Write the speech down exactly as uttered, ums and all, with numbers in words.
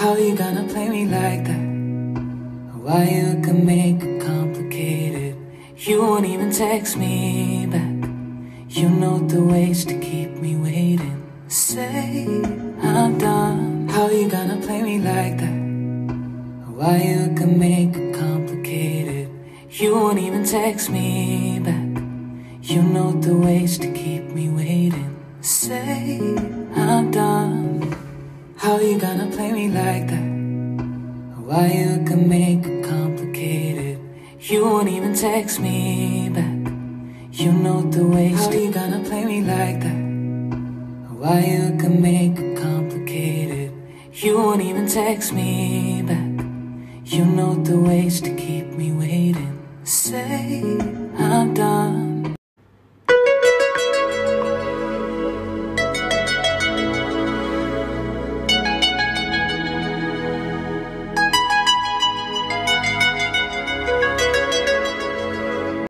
How you gonna play me like that? Why you can make it complicated? You won't even text me back. You know the ways to keep me waiting. Say I'm done. How you gonna play me like that? Why you can make it complicated? You won't even text me back. You know the ways to keep me waiting. Say I'm done. How you gonna play me like that? Why you can make it complicated? You won't even text me back. You know the ways to. How you gonna play me like that? Why you can make it complicated? You won't even text me back. You know the ways to keep me waiting. Say I'm done.